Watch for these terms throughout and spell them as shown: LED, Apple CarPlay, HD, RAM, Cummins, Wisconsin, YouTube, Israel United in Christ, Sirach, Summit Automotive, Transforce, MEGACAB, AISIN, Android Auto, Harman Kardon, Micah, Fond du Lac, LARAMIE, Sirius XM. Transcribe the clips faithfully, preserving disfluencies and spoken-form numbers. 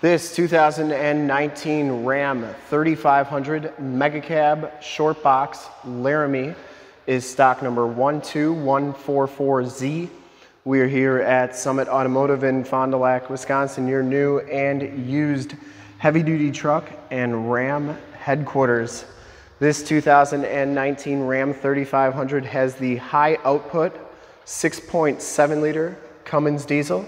This two thousand nineteen Ram thirty-five hundred MEGACAB short box Laramie is stock number one two one four four Z. We are here at Summit Automotive in Fond du Lac, Wisconsin, your new and used heavy duty truck and Ram headquarters. This two thousand nineteen Ram thirty-five hundred has the high output six point seven liter Cummins diesel.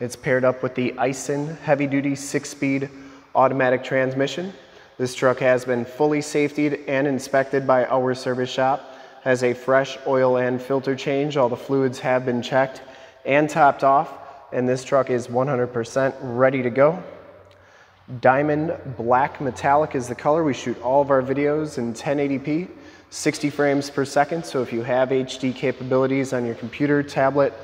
It's paired up with the AISIN heavy-duty six-speed automatic transmission. This truck has been fully safetied and inspected by our service shop. Has a fresh oil and filter change. All the fluids have been checked and topped off, and this truck is one hundred percent ready to go. Diamond black metallic is the color. We shoot all of our videos in ten eighty p, sixty frames per second, so if you have H D capabilities on your computer, tablet,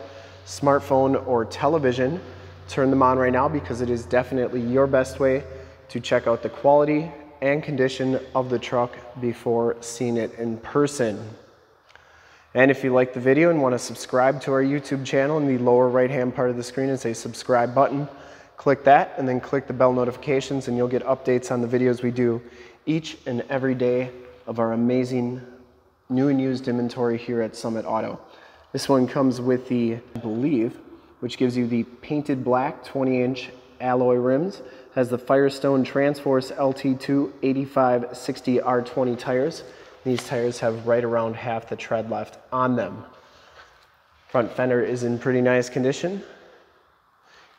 smartphone, or television, turn them on right now, because it is definitely your best way to check out the quality and condition of the truck before seeing it in person. And if you like the video and want to subscribe to our YouTube channel, in the lower right hand part of the screen is a subscribe button. Click that and then click the bell notifications, and you'll get updates on the videos we do each and every day of our amazing new and used inventory here at Summit Auto. This one comes with the, I believe, which gives you the painted black twenty inch alloy rims, has the Firestone Transforce L T two eighty-five sixty R twenty tires. These tires have right around half the tread left on them. Front fender is in pretty nice condition.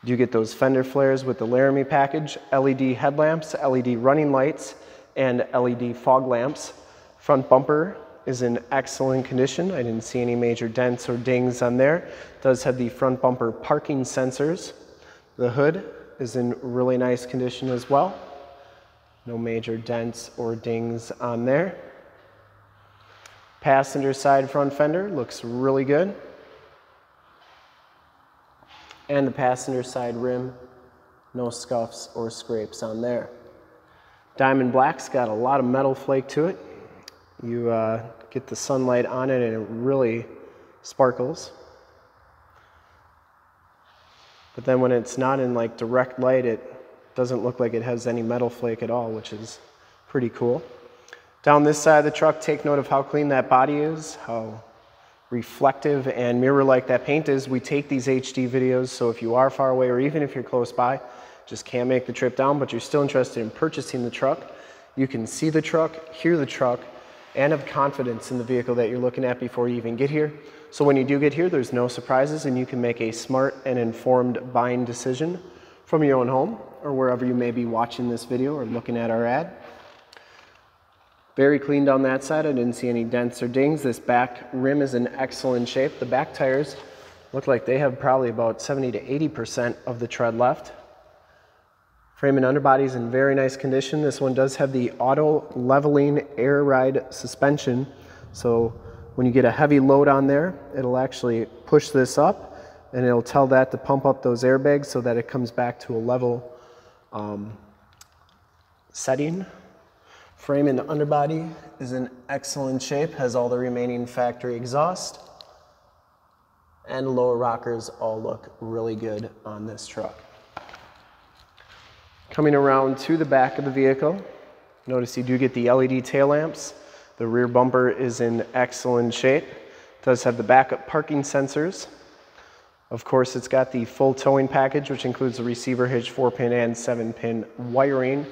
You get those fender flares with the Laramie package, L E D headlamps, L E D running lights, and L E D fog lamps. Front bumper is in excellent condition. I didn't see any major dents or dings on there. It does have the front bumper parking sensors. The hood is in really nice condition as well. No major dents or dings on there. Passenger side front fender looks really good. And the passenger side rim, no scuffs or scrapes on there. Diamond black's got a lot of metal flake to it. You uh, get the sunlight on it and it really sparkles. But then when it's not in like direct light, it doesn't look like it has any metal flake at all, which is pretty cool. Down this side of the truck, take note of how clean that body is, how reflective and mirror-like that paint is. We take these H D videos, so if you are far away or even if you're close by, just can't make the trip down, but you're still interested in purchasing the truck, you can see the truck, hear the truck, and have confidence in the vehicle that you're looking at before you even get here. So when you do get here, there's no surprises and you can make a smart and informed buying decision from your own home or wherever you may be watching this video or looking at our ad. Very clean down that side. I didn't see any dents or dings. This back rim is in excellent shape. The back tires look like they have probably about seventy to eighty percent of the tread left. Frame and underbody is in very nice condition. This one does have the auto leveling air ride suspension. So when you get a heavy load on there, it'll actually push this up and it'll tell that to pump up those airbags so that it comes back to a level um, setting. Frame and underbody is in excellent shape, has all the remaining factory exhaust, and lower rockers all look really good on this truck. Coming around to the back of the vehicle, notice you do get the L E D tail lamps. The rear bumper is in excellent shape. It does have the backup parking sensors. Of course, it's got the full towing package, which includes the receiver hitch, four pin and seven pin wiring.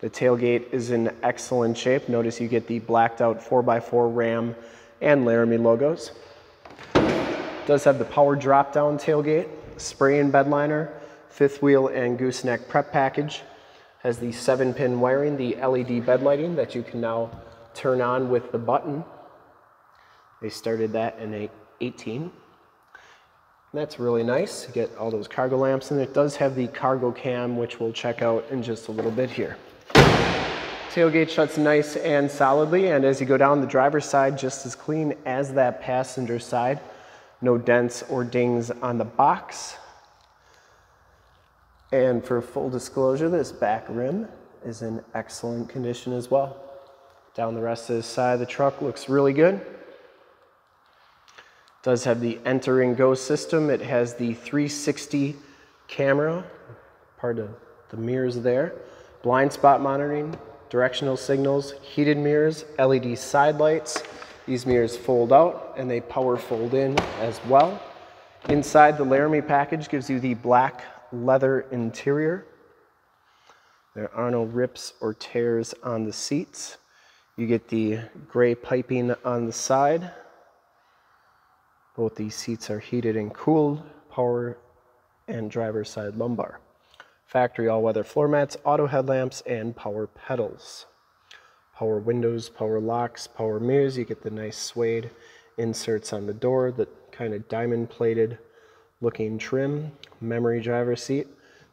The tailgate is in excellent shape. Notice you get the blacked out four by four Ram and Laramie logos. It does have the power drop down tailgate, spray and bed liner, fifth wheel and gooseneck prep package, has the seven pin wiring, the L E D bed lighting that you can now turn on with the button. They started that in eighteen. And that's really nice. You get all those cargo lamps, and it does have the cargo cam, which we'll check out in just a little bit here. Tailgate shuts nice and solidly, and as you go down the driver's side, just as clean as that passenger side. No dents or dings on the box. And for full disclosure, this back rim is in excellent condition as well. Down the rest of the side of the truck looks really good. It does have the enter and go system. It has the three sixty camera. Hard to the mirrors there, blind spot monitoring, directional signals, heated mirrors, L E D side lights. These mirrors fold out and they power fold in as well. Inside, the Laramie package gives you the black leather interior. There are no rips or tears on the seats. You get the gray piping on the side. Both these seats are heated and cooled, power and driver's side lumbar. Factory all-weather floor mats, auto headlamps, and power pedals. Power windows, power locks, power mirrors. You get the nice suede inserts on the door, the kind of diamond-plated looking trim. Memory driver's seat.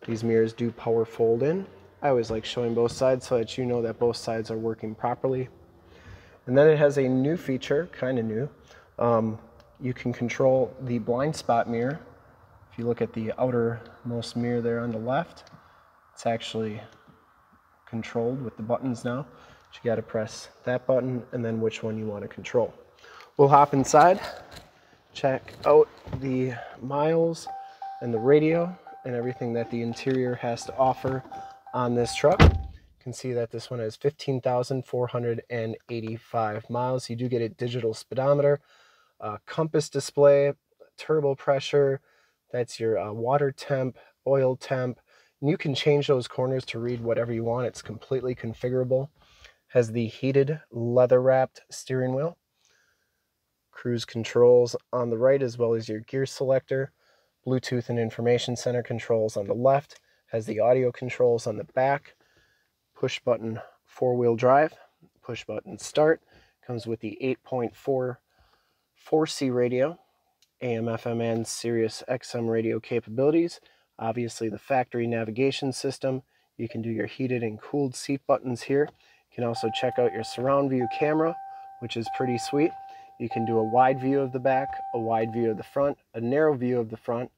These mirrors do power fold in. I always like showing both sides so that you know that both sides are working properly. And then it has a new feature, kind of new. Um, you can control the blind spot mirror. If you look at the outermost mirror there on the left, it's actually controlled with the buttons now. But you got to press that button and then which one you want to control. We'll hop inside, check out the miles and the radio and everything that the interior has to offer on this truck. You can see that this one has fifteen thousand four hundred eighty-five miles. You do get a digital speedometer, uh, compass display, turbo pressure, that's your uh, water temp, oil temp, and you can change those corners to read whatever you want. It's completely configurable. Has the heated leather wrapped steering wheel, cruise controls on the right as well as your gear selector, Bluetooth and information center controls on the left, has the audio controls on the back, push button four-wheel drive, push button start, comes with the eight point four four C radio, A M F M and Sirius X M radio capabilities, obviously the factory navigation system. You can do your heated and cooled seat buttons here. You can also check out your surround view camera, which is pretty sweet. You can do a wide view of the back, a wide view of the front, a narrow view of the front.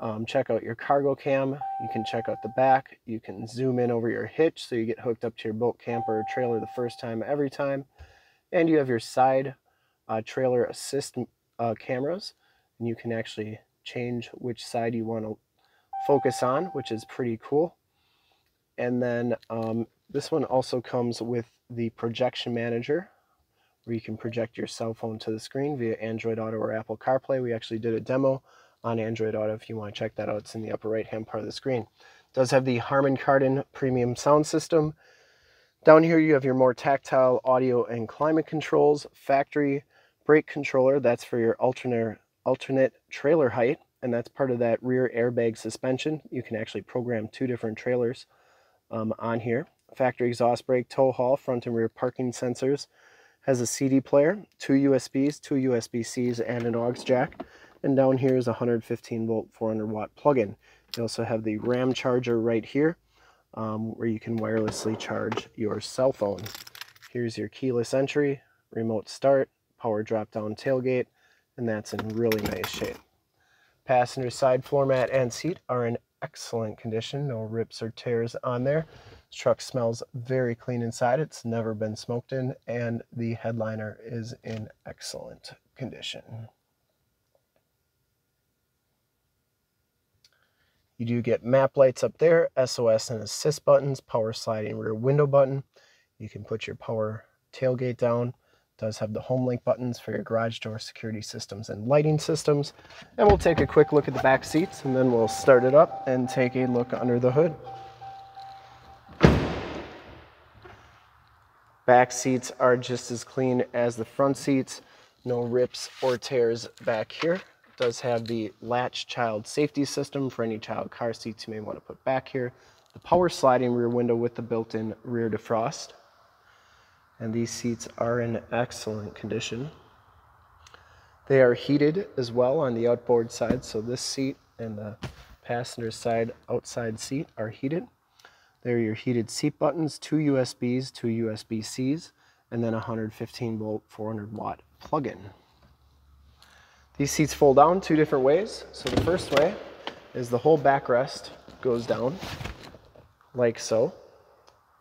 Um, check out your cargo cam. You can check out the back. You can zoom in over your hitch so you get hooked up to your boat, camper, or trailer the first time every time. And you have your side uh, trailer assist uh, cameras. And you can actually change which side you want to focus on, which is pretty cool. And then um, this one also comes with the projection manager, where you can project your cell phone to the screen via Android Auto or Apple CarPlay. We actually did a demo on Android Auto. If you want to check that out, it's in the upper right-hand part of the screen. It does have the Harman Kardon premium sound system. Down here, you have your more tactile audio and climate controls, factory brake controller. That's for your alternate, alternate trailer height, and that's part of that rear airbag suspension. You can actually program two different trailers um, on here. Factory exhaust brake, tow haul, front and rear parking sensors. Has a C D player, two U S Bs, two U S B Cs, and an aux jack. And down here is a one hundred fifteen volt, four hundred watt plug-in. You also have the RAM charger right here, um, where you can wirelessly charge your cell phone. Here's your keyless entry, remote start, power drop-down tailgate, and that's in really nice shape. Passenger side floor mat and seat are in excellent condition, no rips or tears on there. This truck smells very clean inside, it's never been smoked in, and the headliner is in excellent condition. You do get map lights up there, S O S and assist buttons, power sliding rear window button. You can put your power tailgate down. It does have the home link buttons for your garage door security systems and lighting systems. And we'll take a quick look at the back seats and then we'll start it up and take a look under the hood. Back seats are just as clean as the front seats. No rips or tears back here. Does have the latch child safety system for any child car seats you may want to put back here. The power sliding rear window with the built-in rear defrost. And these seats are in excellent condition. They are heated as well on the outboard side, so this seat and the passenger side outside seat are heated. There are your heated seat buttons, two U S Bs, two U S B Cs, and then a one hundred fifteen volt, four hundred watt plug-in. These seats fold down two different ways. So the first way is the whole backrest goes down like so.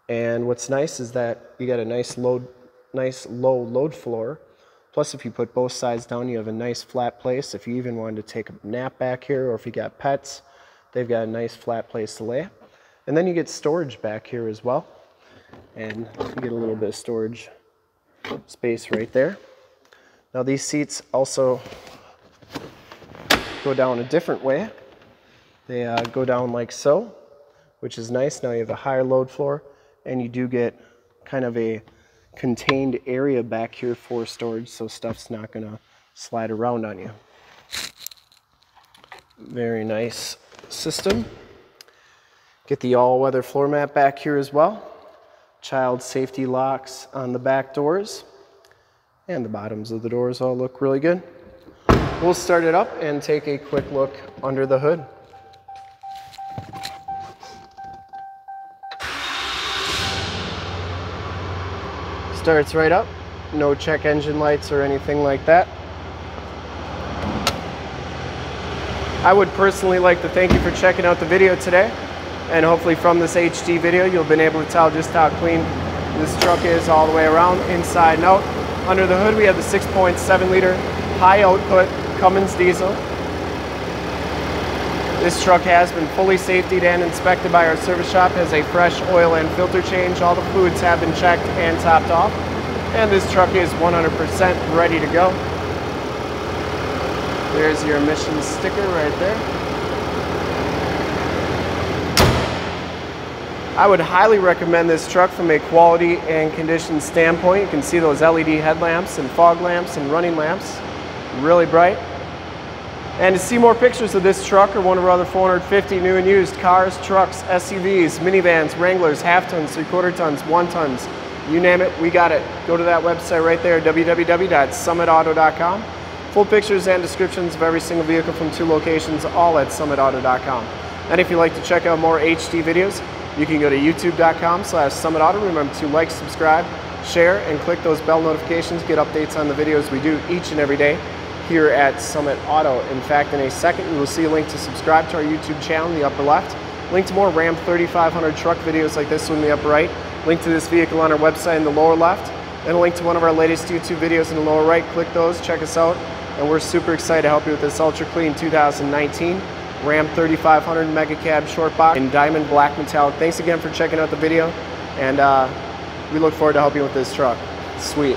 And what's nice is that you got a nice load, nice low load floor. Plus if you put both sides down, you have a nice flat place. If you even wanted to take a nap back here or if you got pets, they've got a nice flat place to lay. And then you get storage back here as well. And you get a little bit of storage space right there. Now these seats also go down a different way. They uh, go down like so, which is nice. Now you have a higher load floor, and you do get kind of a contained area back here for storage, so stuff's not going to slide around on you. Very nice system. Get the all-weather floor mat back here as well. Child safety locks on the back doors, and the bottoms of the doors all look really good. We'll start it up and take a quick look under the hood. Starts right up, no check engine lights or anything like that. I would personally like to thank you for checking out the video today, and hopefully from this H D video you'll be able to tell just how clean this truck is all the way around, inside and out. Under the hood we have the six point seven liter high output Cummins diesel. This truck has been fully safetied and inspected by our service shop, has a fresh oil and filter change. All the fluids have been checked and topped off. And this truck is one hundred percent ready to go. There's your emissions sticker right there. I would highly recommend this truck from a quality and condition standpoint. You can see those L E D headlamps and fog lamps and running lamps, really bright. And to see more pictures of this truck or one of our other four hundred fifty new and used cars, trucks, S U Vs, minivans, Wranglers, half tons, three quarter tons, one tons, you name it, we got it. Go to that website right there, w w w dot summit auto dot com. Full pictures and descriptions of every single vehicle from two locations, all at summit auto dot com. And if you'd like to check out more H D videos, you can go to youtube dot com slash summit auto. Remember to like, subscribe, share, and click those bell notifications. Get updates on the videos we do each and every day here at Summit Auto. In fact, in a second, you will see a link to subscribe to our YouTube channel in the upper left, link to more Ram thirty-five hundred truck videos like this one in the upper right, link to this vehicle on our website in the lower left, and a link to one of our latest YouTube videos in the lower right. Click those, check us out, and we're super excited to help you with this ultra clean two thousand nineteen Ram thirty-five hundred MEGACAB short box in diamond black metallic. Thanks again for checking out the video, and uh, we look forward to helping you with this truck. Sweet.